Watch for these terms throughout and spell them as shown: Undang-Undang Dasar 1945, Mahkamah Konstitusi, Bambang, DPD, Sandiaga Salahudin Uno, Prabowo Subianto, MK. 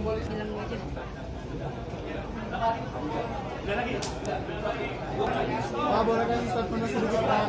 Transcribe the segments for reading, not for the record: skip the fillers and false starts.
Pak, boleh kan statementnya sedikit, Pak?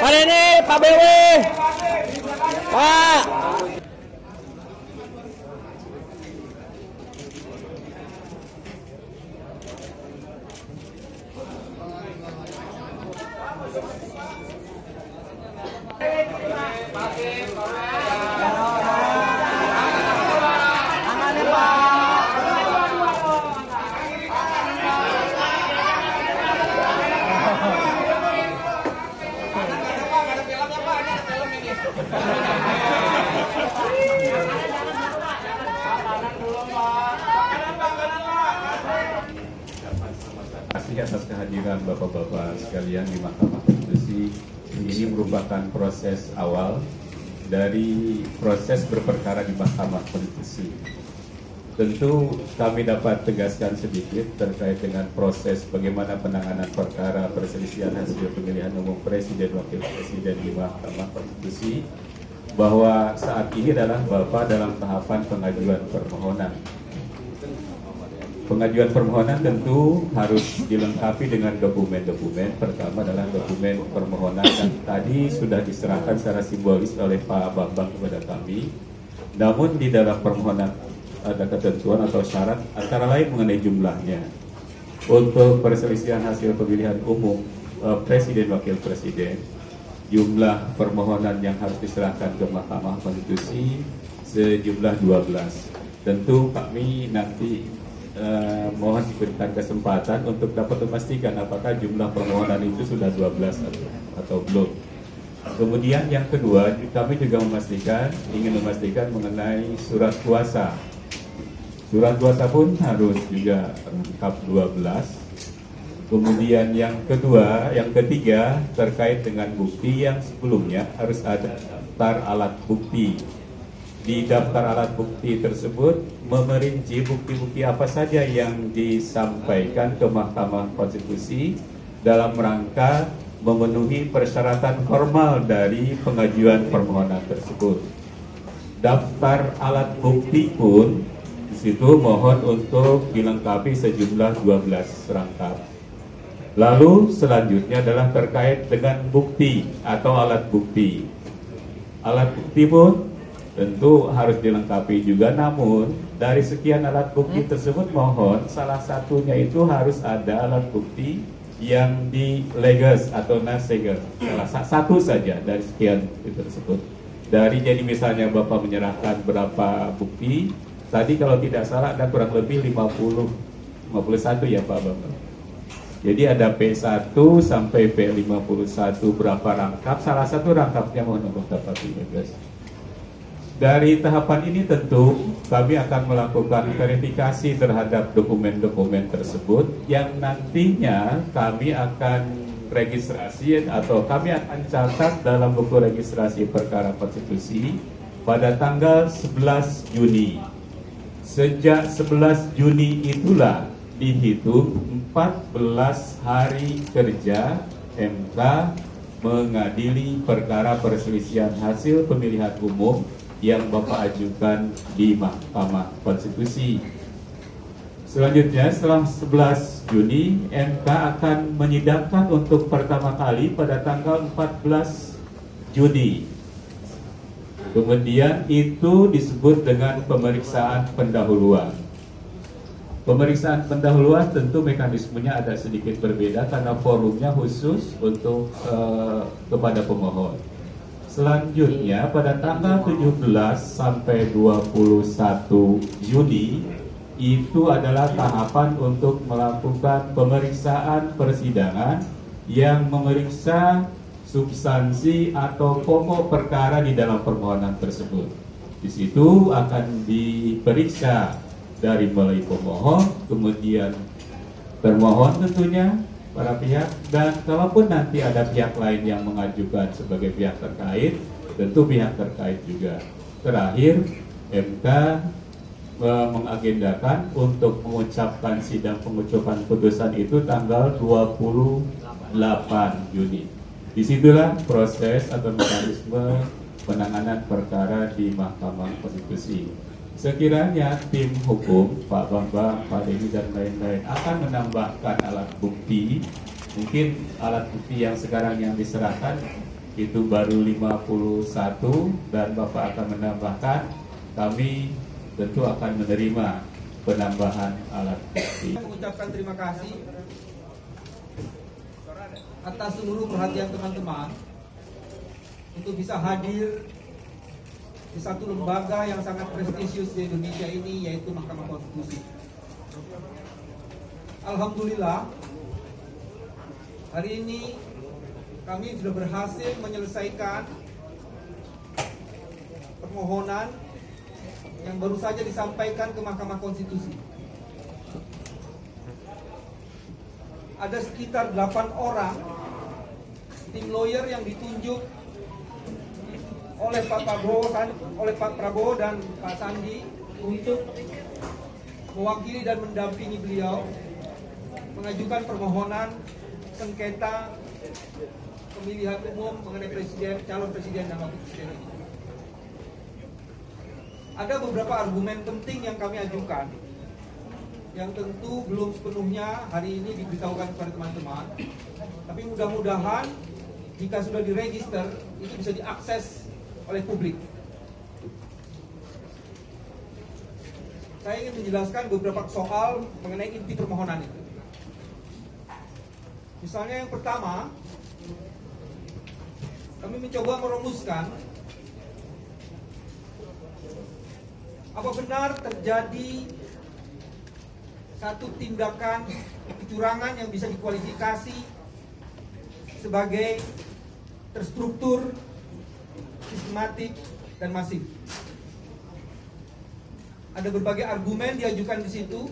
Pak ini, Pak BW, Pak. Atas kehadiran Bapak-Bapak sekalian di Mahkamah Konstitusi, ini merupakan proses awal dari proses berperkara di Mahkamah Konstitusi. Tentu kami dapat tegaskan sedikit terkait dengan proses bagaimana penanganan perkara perselisihan hasil pemilihan umum Presiden Wakil Presiden di Mahkamah Konstitusi, bahwa saat ini adalah Bapak dalam tahapan pengajuan permohonan. Pengajuan permohonan tentu harus dilengkapi dengan dokumen-dokumen. Pertama adalah dokumen permohonan yang tadi sudah diserahkan secara simbolis oleh Pak Bambang kepada kami. Namun di dalam permohonan ada ketentuan atau syarat antara lain mengenai jumlahnya. Untuk perselisihan hasil pemilihan umum Presiden Wakil Presiden, jumlah permohonan yang harus diserahkan ke Mahkamah Konstitusi sejumlah 12. Tentu kami nanti mohon diberikan kesempatan untuk dapat memastikan apakah jumlah permohonan itu sudah 12 atau belum. Kemudian yang kedua, kami juga ingin memastikan mengenai surat kuasa. Surat kuasa pun harus juga lengkap 12. Kemudian yang ketiga terkait dengan bukti yang sebelumnya harus ada daftar alat bukti. Di daftar alat bukti tersebut memerinci bukti-bukti apa saja yang disampaikan ke Mahkamah Konstitusi dalam rangka memenuhi persyaratan formal dari pengajuan permohonan tersebut. Daftar alat bukti pun di situ mohon untuk dilengkapi sejumlah 12 rangkap. Lalu selanjutnya adalah terkait dengan bukti atau alat bukti. Alat bukti pun tentu harus dilengkapi juga, namun dari sekian alat bukti tersebut mohon salah satunya itu harus ada alat bukti yang dileges atau naseges, salah satu saja dari sekian itu tersebut. Jadi misalnya Bapak menyerahkan berapa bukti, tadi kalau tidak salah ada kurang lebih 51 ya Pak Bambang. Jadi ada P1 sampai P51 berapa rangkap, salah satu rangkapnya mohon untuk dapat dileges. Dari tahapan ini tentu kami akan melakukan verifikasi terhadap dokumen-dokumen tersebut yang nantinya kami akan registrasi atau kami akan catat dalam buku registrasi perkara konstitusi pada tanggal 11 Juni. Sejak 11 Juni itulah dihitung 14 hari kerja MK mengadili perkara perselisihan hasil pemilihan umum yang Bapak ajukan di Mahkamah Konstitusi. Selanjutnya setelah 11 Juni, MK akan menyidangkan untuk pertama kali pada tanggal 14 Juni. Kemudian itu disebut dengan pemeriksaan pendahuluan. Pemeriksaan pendahuluan tentu mekanismenya ada sedikit berbeda karena forumnya khusus untuk kepada pemohon. Selanjutnya pada tanggal 17 sampai 21 Juni itu adalah tahapan untuk melakukan pemeriksaan persidangan yang memeriksa substansi atau pokok perkara di dalam permohonan tersebut. Di situ akan diperiksa dari mulai pemohon, kemudian termohon tentunya, para pihak, dan kalaupun nanti ada pihak lain yang mengajukan sebagai pihak terkait, tentu pihak terkait juga. Terakhir, MK mengagendakan untuk mengucapkan sidang pengucapan putusan itu tanggal 28 Juni. Disitulah proses atau mekanisme penanganan perkara di Mahkamah Konstitusi. Sekiranya tim hukum, Pak Bambang, Pak Denny, dan lain-lain akan menambahkan alat bukti, mungkin alat bukti yang sekarang yang diserahkan itu baru 51 dan Bapak akan menambahkan, kami tentu akan menerima penambahan alat bukti. Saya mengucapkan terima kasih atas seluruh perhatian teman-teman untuk bisa hadir di satu lembaga yang sangat prestisius di Indonesia ini, yaitu Mahkamah Konstitusi. Alhamdulillah, hari ini kami sudah berhasil menyelesaikan permohonan yang baru saja disampaikan ke Mahkamah Konstitusi. Ada sekitar 8 orang tim lawyer yang ditunjuk oleh Pak Prabowo dan Pak Sandi untuk mewakili dan mendampingi beliau mengajukan permohonan sengketa pemilihan umum mengenai presiden, calon presiden dan wakil presiden ini. Ada beberapa argumen penting yang kami ajukan, yang tentu belum sepenuhnya hari ini diberitahukan kepada teman-teman. Tapi mudah-mudahan jika sudah diregister, itu bisa diakses oleh publik. Saya ingin menjelaskan beberapa soal mengenai inti permohonan itu. Misalnya yang pertama, kami mencoba merumuskan apa benar terjadi satu tindakan kecurangan yang bisa dikualifikasi sebagai terstruktur, sistematik, dan masif. Ada berbagai argumen diajukan di situ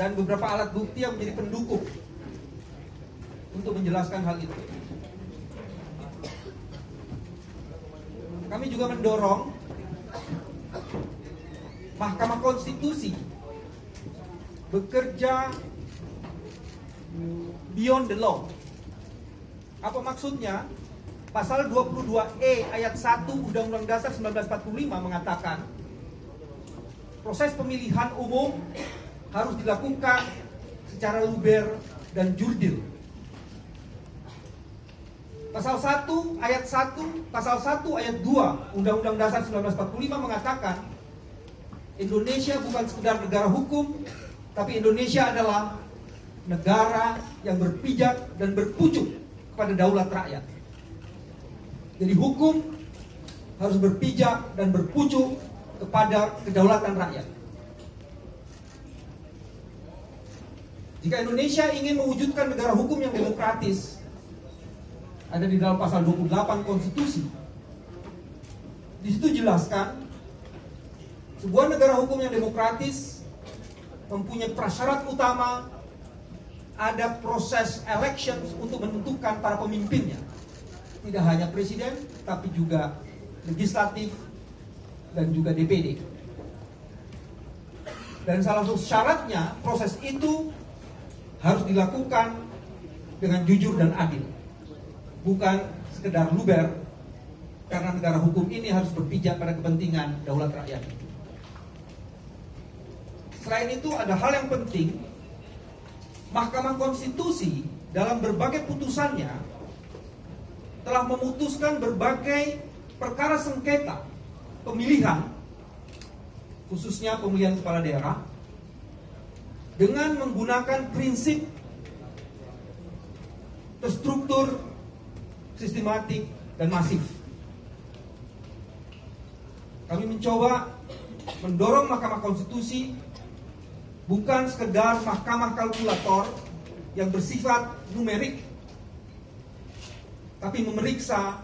dan beberapa alat bukti yang menjadi pendukung untuk menjelaskan hal itu. Kami juga mendorong Mahkamah Konstitusi bekerja beyond the law. Apa maksudnya? Pasal 22E ayat 1 Undang-Undang Dasar 1945 mengatakan proses pemilihan umum harus dilakukan secara luber dan jurdil. Pasal 1 ayat 1, pasal 1 ayat 2 Undang-Undang Dasar 1945 mengatakan Indonesia bukan sekedar negara hukum, tapi Indonesia adalah negara yang berpijak dan berpucuk kepada daulat rakyat. Jadi hukum harus berpijak dan berpucuk kepada kedaulatan rakyat. Jika Indonesia ingin mewujudkan negara hukum yang demokratis, ada di dalam pasal 28 Konstitusi. Di situ jelaskan sebuah negara hukum yang demokratis mempunyai prasyarat utama, ada proses election untuk menentukan para pemimpinnya. Tidak hanya presiden, tapi juga legislatif dan juga DPD. Dan salah satu syaratnya, proses itu harus dilakukan dengan jujur dan adil. Bukan sekedar luber, karena negara hukum ini harus berpijak pada kepentingan daulat rakyat. Selain itu ada hal yang penting, Mahkamah Konstitusi dalam berbagai putusannya telah memutuskan berbagai perkara sengketa pemilihan, khususnya pemilihan kepala daerah, dengan menggunakan prinsip terstruktur, sistematik, dan masif. Kami mencoba mendorong Mahkamah Konstitusi bukan sekedar mahkamah kalkulator yang bersifat numerik, tapi memeriksa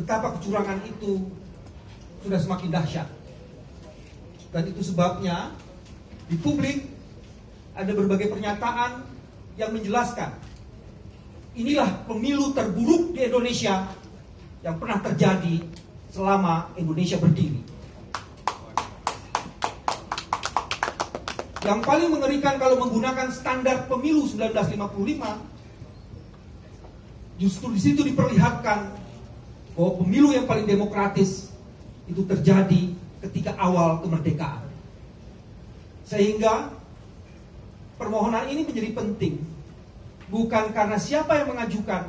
betapa kecurangan itu sudah semakin dahsyat. Dan itu sebabnya di publik ada berbagai pernyataan yang menjelaskan inilah pemilu terburuk di Indonesia yang pernah terjadi selama Indonesia berdiri. Yang paling mengerikan kalau menggunakan standar pemilu 1945, justru di situ diperlihatkan bahwa pemilu yang paling demokratis itu terjadi ketika awal kemerdekaan. Sehingga permohonan ini menjadi penting, bukan karena siapa yang mengajukan,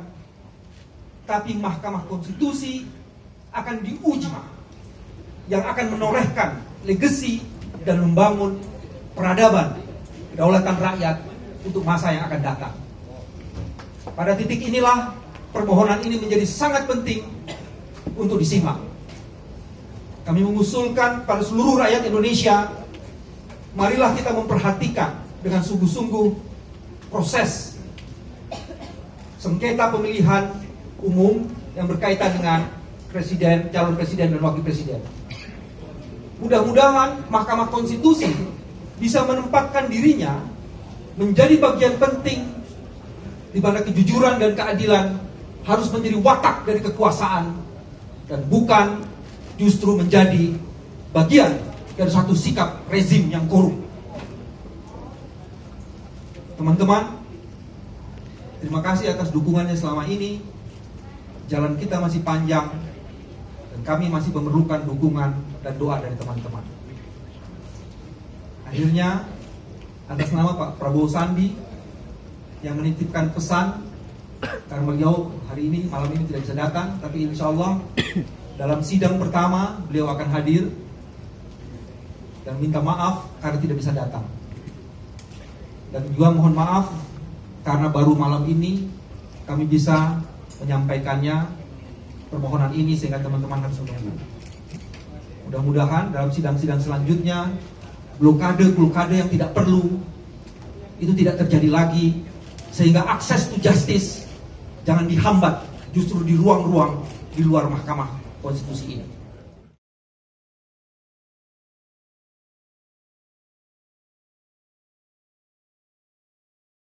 tapi Mahkamah Konstitusi akan diuji, yang akan menorehkan legasi dan membangun peradaban kedaulatan rakyat untuk masa yang akan datang. Pada titik inilah permohonan ini menjadi sangat penting untuk disimak. Kami mengusulkan pada seluruh rakyat Indonesia, marilah kita memperhatikan dengan sungguh-sungguh proses sengketa pemilihan umum yang berkaitan dengan presiden, calon presiden, dan wakil presiden. Mudah-mudahan Mahkamah Konstitusi bisa menempatkan dirinya menjadi bagian penting di mana kejujuran dan keadilan harus menjadi watak dari kekuasaan dan bukan justru menjadi bagian dari satu sikap rezim yang korup. Teman-teman, terima kasih atas dukungannya selama ini. Jalan kita masih panjang dan kami masih memerlukan dukungan dan doa dari teman-teman. Akhirnya, atas nama Pak Prabowo Sandi yang menitipkan pesan, karena beliau hari ini, malam ini tidak bisa datang, tapi insya Allah dalam sidang pertama beliau akan hadir, dan minta maaf karena tidak bisa datang, dan juga mohon maaf karena baru malam ini kami bisa menyampaikannya permohonan ini sehingga teman-teman harus mendengar. Mudah-mudahan dalam sidang-sidang selanjutnya blokade-blokade yang tidak perlu itu tidak terjadi lagi, sehingga akses to justice jangan dihambat justru di ruang-ruang di luar Mahkamah Konstitusi ini.